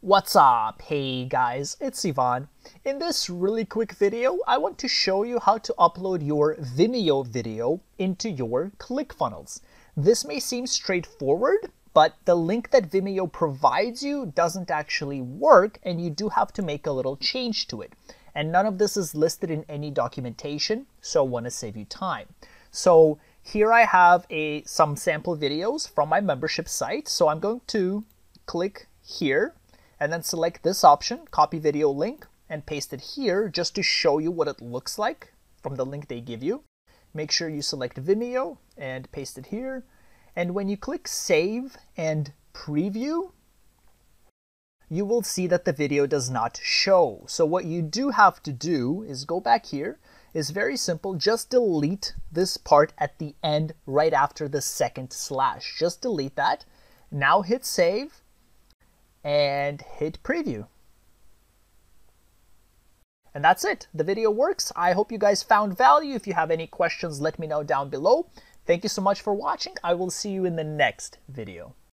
What's up? Hey guys, it's Ivan. In this really quick video, I want to show you how to upload your Vimeo video into your ClickFunnels. This may seem straightforward, but the link that Vimeo provides you doesn't actually work and you do have to make a little change to it. And none of this is listed in any documentation, so I want to save you time. So here I have some sample videos from my membership site. So I'm going to click here and then select this option, copy video link, and paste it here just to show you what it looks like from the link they give you. Make sure you select Vimeo and paste it here. And when you click save and preview, you will see that the video does not show. So what you do have to do is go back here. It's very simple, just delete this part at the end right after the second slash. Just delete that. Now hit save and hit preview. And that's it. The video works. I hope you guys found value. If you have any questions, let me know down below. Thank you so much for watching. I will see you in the next video.